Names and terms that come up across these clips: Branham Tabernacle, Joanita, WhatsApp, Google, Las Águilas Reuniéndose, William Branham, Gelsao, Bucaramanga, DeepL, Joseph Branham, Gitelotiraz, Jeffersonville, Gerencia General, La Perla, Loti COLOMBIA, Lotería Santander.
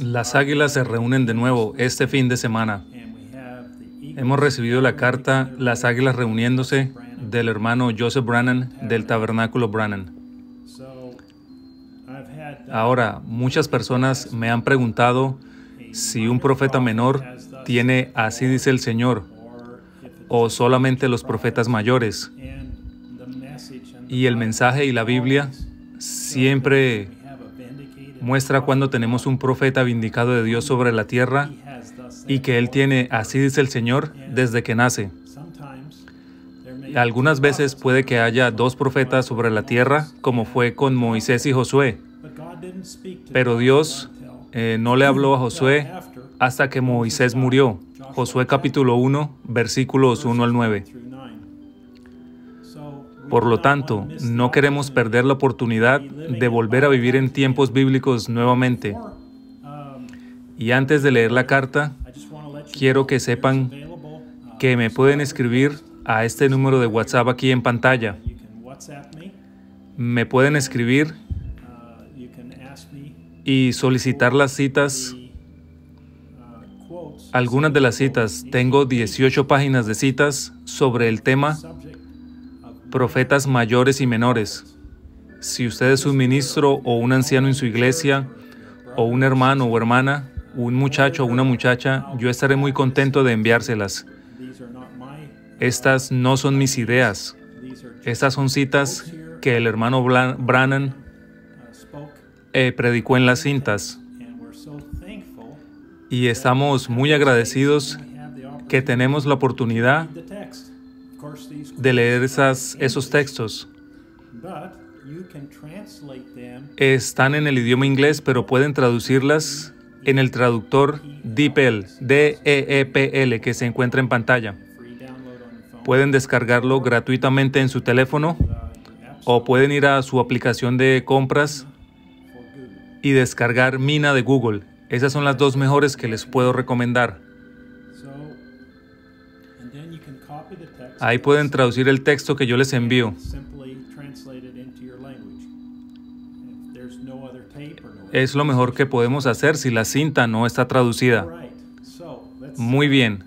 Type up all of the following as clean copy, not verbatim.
Las Águilas se reúnen de nuevo este fin de semana. Hemos recibido la carta Las Águilas Reuniéndose del hermano Joseph Branham del Tabernáculo Branham. Ahora, muchas personas me han preguntado si un profeta menor tiene así dice el Señor o solamente los profetas mayores. Y el mensaje y la Biblia siempre muestra cuando tenemos un profeta vindicado de Dios sobre la tierra y que Él tiene, así dice el Señor, desde que nace. Algunas veces puede que haya dos profetas sobre la tierra, como fue con Moisés y Josué. Pero Dios no le habló a Josué hasta que Moisés murió. Josué capítulo 1, versículos 1 al 9. Por lo tanto, no queremos perder la oportunidad de volver a vivir en tiempos bíblicos nuevamente. Y antes de leer la carta, quiero que sepan que me pueden escribir a este número de WhatsApp aquí en pantalla. Me pueden escribir y solicitar las citas. Algunas de las citas. Tengo 18 páginas de citas sobre el tema profetas mayores y menores. Si usted es un ministro o un anciano en su iglesia, o un hermano o hermana, un muchacho o una muchacha, yo estaré muy contento de enviárselas. Estas no son mis ideas. Estas son citas que el hermano Branham predicó en las cintas. Y estamos muy agradecidos que tenemos la oportunidad de leer esos textos. Están en el idioma inglés, pero pueden traducirlas en el traductor DeepL, D-E-E-P-L, que se encuentra en pantalla. Pueden descargarlo gratuitamente en su teléfono o pueden ir a su aplicación de compras y descargar Mina de Google. Esas son las dos mejores que les puedo recomendar. Ahí pueden traducir el texto que yo les envío. Es lo mejor que podemos hacer si la cinta no está traducida. Muy bien.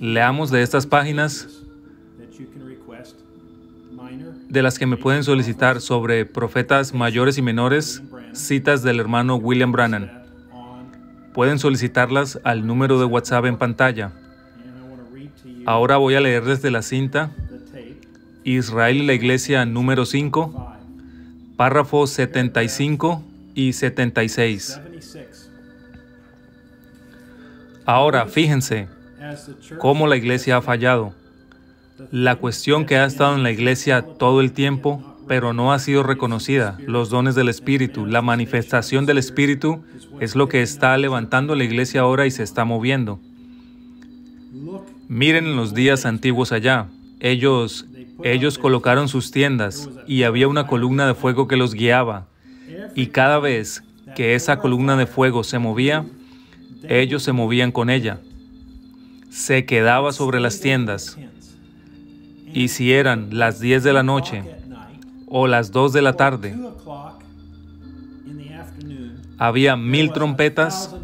Leamos de estas páginas de las que me pueden solicitar sobre profetas mayores y menores, citas del hermano William Branham. Pueden solicitarlas al número de WhatsApp en pantalla. Ahora voy a leer desde la cinta Israel y la Iglesia número 5, párrafos 75 y 76. Ahora, fíjense cómo la Iglesia ha fallado. La cuestión que ha estado en la Iglesia todo el tiempo, pero no ha sido reconocida. Los dones del Espíritu, la manifestación del Espíritu, es lo que está levantando la Iglesia ahora y se está moviendo. Miren los días antiguos allá. Ellos colocaron sus tiendas y había una columna de fuego que los guiaba. Y cada vez que esa columna de fuego se movía, ellos se movían con ella. Se quedaba sobre las tiendas. Y si eran las 10 de la noche o las 2 de la tarde, había 1000 trompetas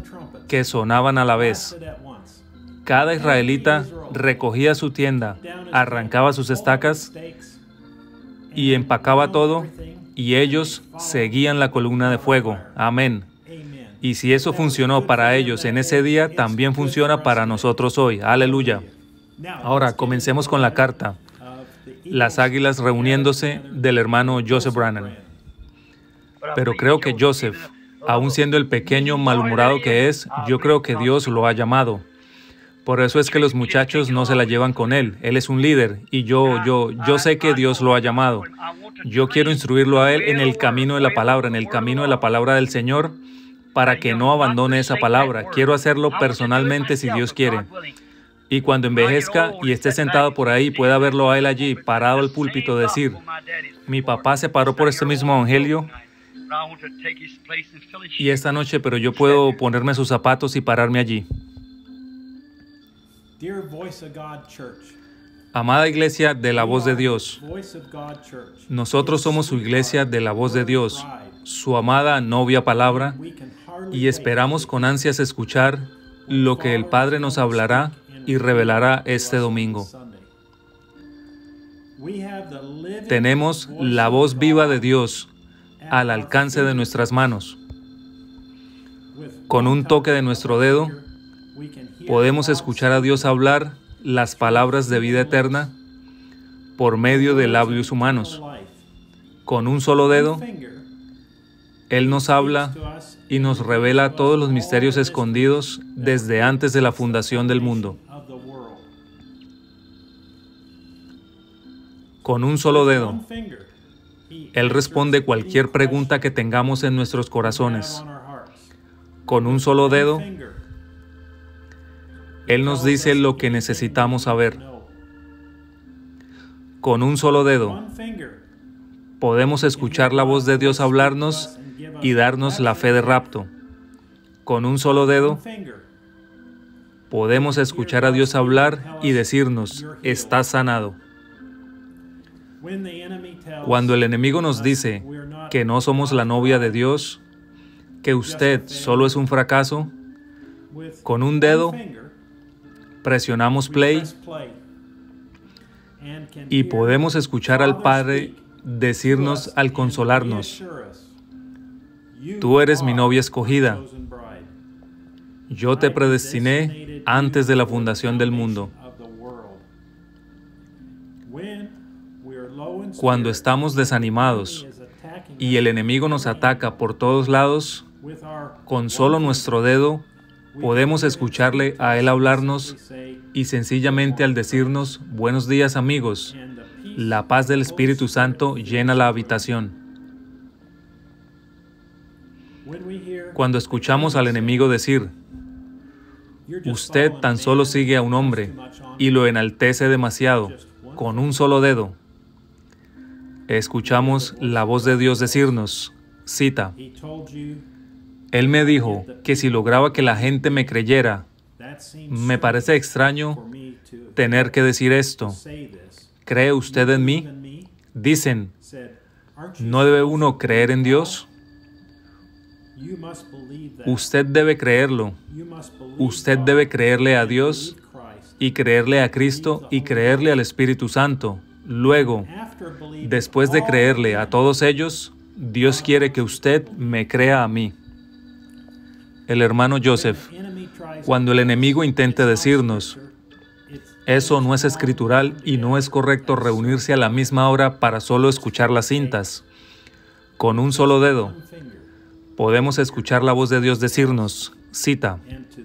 que sonaban a la vez. Cada israelita recogía su tienda, arrancaba sus estacas y empacaba todo, y ellos seguían la columna de fuego. Amén. Y si eso funcionó para ellos en ese día, también funciona para nosotros hoy. Aleluya. Ahora, comencemos con la carta Las Águilas Reuniéndose del hermano Joseph Branham. Pero creo que Joseph, aun siendo el pequeño malhumorado que es, yo creo que Dios lo ha llamado. Por eso es que los muchachos no se la llevan con él. Él es un líder y yo sé que Dios lo ha llamado. Yo quiero instruirlo a él en el camino de la palabra, en el camino de la palabra del Señor, para que no abandone esa palabra. Quiero hacerlo personalmente si Dios quiere. Y cuando envejezca y esté sentado por ahí, pueda verlo a él allí, parado al púlpito, decir, mi papá se paró por este mismo evangelio y esta noche, pero yo puedo ponerme sus zapatos y pararme allí. Amada Iglesia de la Voz de Dios, nosotros somos su Iglesia de la Voz de Dios, su amada novia palabra, y esperamos con ansias escuchar lo que el Padre nos hablará y revelará este domingo. Tenemos la voz viva de Dios al alcance de nuestras manos. Con un toque de nuestro dedo, podemos escuchar a Dios hablar las palabras de vida eterna por medio de labios humanos. Con un solo dedo, Él nos habla y nos revela todos los misterios escondidos desde antes de la fundación del mundo. Con un solo dedo, Él responde cualquier pregunta que tengamos en nuestros corazones. Con un solo dedo, Él nos dice lo que necesitamos saber. Con un solo dedo, podemos escuchar la voz de Dios hablarnos y darnos la fe de rapto. Con un solo dedo, podemos escuchar a Dios hablar y decirnos, "Estás sanado". Cuando el enemigo nos dice que no somos la novia de Dios, que usted solo es un fracaso, con un dedo presionamos play y podemos escuchar al Padre decirnos al consolarnos, "Tú eres mi novia escogida. Yo te predestiné antes de la fundación del mundo". Cuando estamos desanimados y el enemigo nos ataca por todos lados, con solo nuestro dedo podemos escucharle a Él hablarnos y sencillamente al decirnos, "Buenos días, amigos", la paz del Espíritu Santo llena la habitación. Cuando escuchamos al enemigo decir, "Usted tan solo sigue a un hombre y lo enaltece demasiado", con un solo dedo, escuchamos la voz de Dios decirnos, cita, "Él me dijo que si lograba que la gente me creyera". Me parece extraño tener que decir esto. ¿Cree usted en mí? Dicen, ¿no debe uno creer en Dios? Usted debe creerlo. Usted debe creerle a Dios y creerle a Cristo y creerle al Espíritu Santo. Luego, después de creerle a todos ellos, Dios quiere que usted me crea a mí. El hermano Joseph, cuando el enemigo intente decirnos, "Eso no es escritural y no es correcto reunirse a la misma hora para solo escuchar las cintas", con un solo dedo, podemos escuchar la voz de Dios decirnos, cita,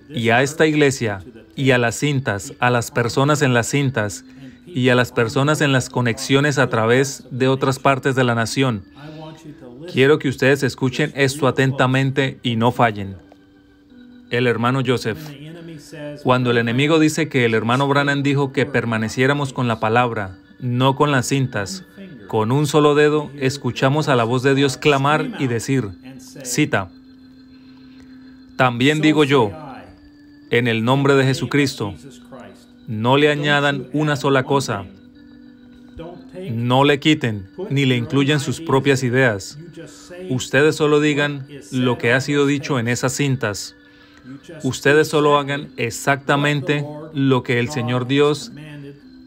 "Y a esta iglesia, y a las cintas, a las personas en las cintas, y a las personas en las conexiones a través de otras partes de la nación. Quiero que ustedes escuchen esto atentamente y no fallen". El hermano Joseph, cuando el enemigo dice que el hermano Branham dijo que permaneciéramos con la palabra, no con las cintas, con un solo dedo escuchamos a la voz de Dios clamar y decir, cita, "También digo yo, en el nombre de Jesucristo, no le añadan una sola cosa, no le quiten ni le incluyan sus propias ideas. Ustedes solo digan lo que ha sido dicho en esas cintas. Ustedes solo hagan exactamente lo que el Señor Dios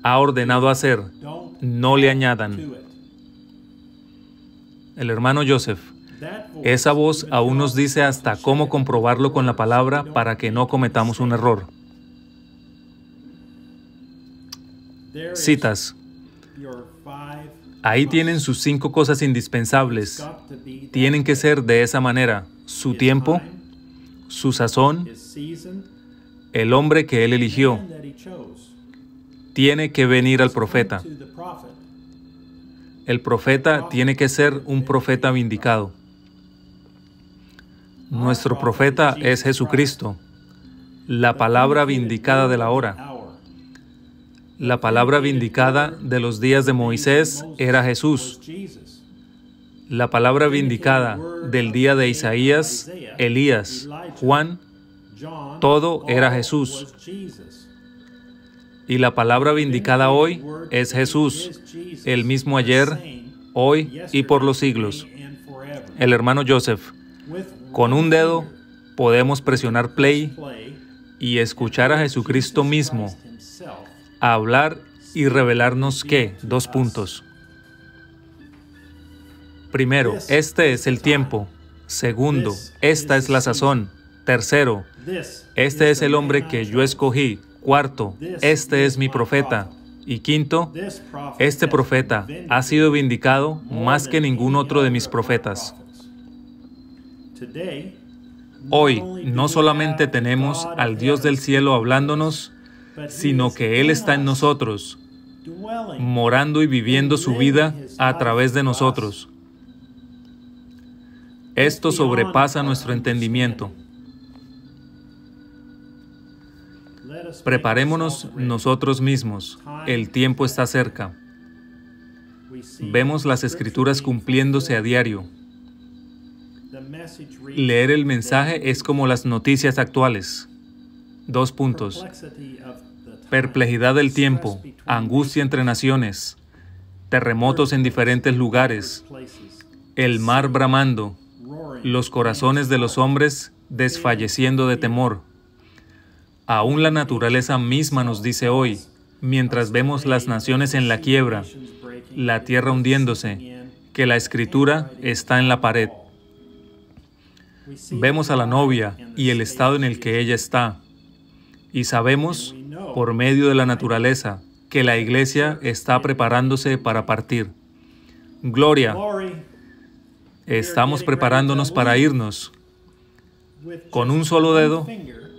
ha ordenado hacer, no le añadan". El hermano Joseph, esa voz aún nos dice hasta cómo comprobarlo con la palabra para que no cometamos un error. Citas. Ahí tienen sus 5 cosas indispensables. Tienen que ser de esa manera. Su tiempo, su sazón, el hombre que él eligió. Tiene que venir al profeta. El profeta tiene que ser un profeta vindicado. Nuestro profeta es Jesucristo, la palabra vindicada de la hora. La palabra vindicada de los días de Moisés era Jesús. La palabra vindicada del día de Isaías, Elías, Juan, todo era Jesús. Y la palabra vindicada hoy es Jesús, el mismo ayer, hoy y por los siglos. El hermano Joseph, con un dedo podemos presionar play y escuchar a Jesucristo mismo hablar y revelarnos que, Primero, este es el tiempo. Segundo, esta es la sazón. Tercero, este es el hombre que yo escogí. Cuarto, este es mi profeta. Y quinto, este profeta ha sido vindicado más que ningún otro de mis profetas. Hoy, no solamente tenemos al Dios del cielo hablándonos, sino que Él está en nosotros, morando y viviendo su vida a través de nosotros. Esto sobrepasa nuestro entendimiento. Preparémonos nosotros mismos. El tiempo está cerca. Vemos las Escrituras cumpliéndose a diario. Leer el mensaje es como las noticias actuales. Perplejidad del tiempo, angustia entre naciones, terremotos en diferentes lugares, el mar bramando, los corazones de los hombres desfalleciendo de temor. Aún la naturaleza misma nos dice hoy, mientras vemos las naciones en la quiebra, la tierra hundiéndose, que la Escritura está en la pared. Vemos a la novia y el estado en el que ella está. Y sabemos, por medio de la naturaleza, que la Iglesia está preparándose para partir. ¡Gloria! Estamos preparándonos para irnos. Con un solo dedo,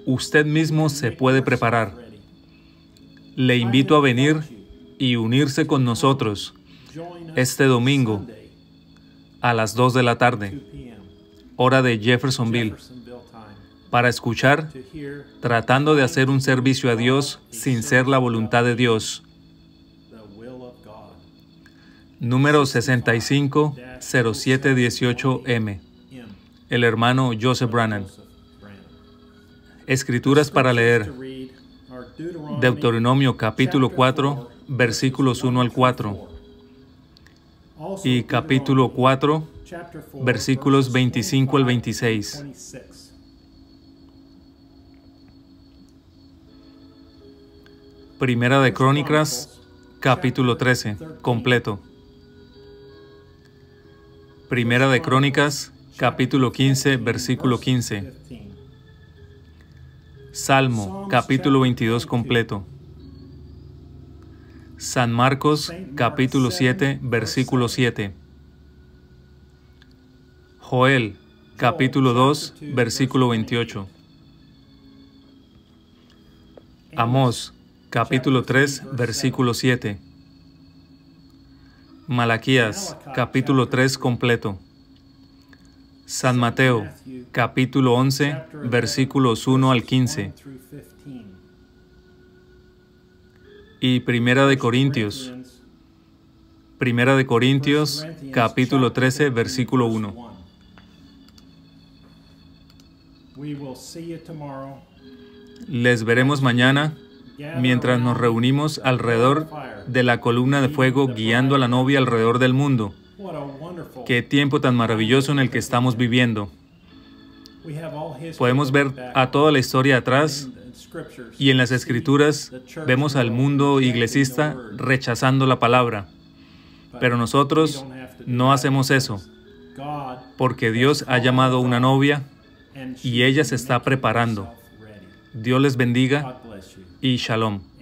usted mismo se puede preparar. Le invito a venir y unirse con nosotros este domingo a las 2 de la tarde. Hora de Jeffersonville, para escuchar, tratando de hacer un servicio a Dios sin ser la voluntad de Dios. Número 650718M. El hermano Joseph Branham. Escrituras para leer. Deuteronomio capítulo 4, versículos 1 al 4. Y capítulo 4, versículos 25 al 26. Primera de Crónicas, capítulo 13, completo. Primera de Crónicas, capítulo 15, versículo 15. Salmo, capítulo 22, completo. San Marcos, capítulo 7, versículo 7. Joel, capítulo 2, versículo 28. Amós, capítulo 3, versículo 7. Malaquías, capítulo 3, completo. San Mateo, capítulo 11, versículos 1 al 15. Y Primera de Corintios, capítulo 13, versículo 1. Les veremos mañana, mientras nos reunimos alrededor de la columna de fuego guiando a la novia alrededor del mundo. ¡Qué tiempo tan maravilloso en el que estamos viviendo! Podemos ver a toda la historia atrás, y en las Escrituras vemos al mundo iglesista rechazando la palabra. Pero nosotros no hacemos eso, porque Dios ha llamado a una novia y ella se está preparando. Dios les bendiga y shalom.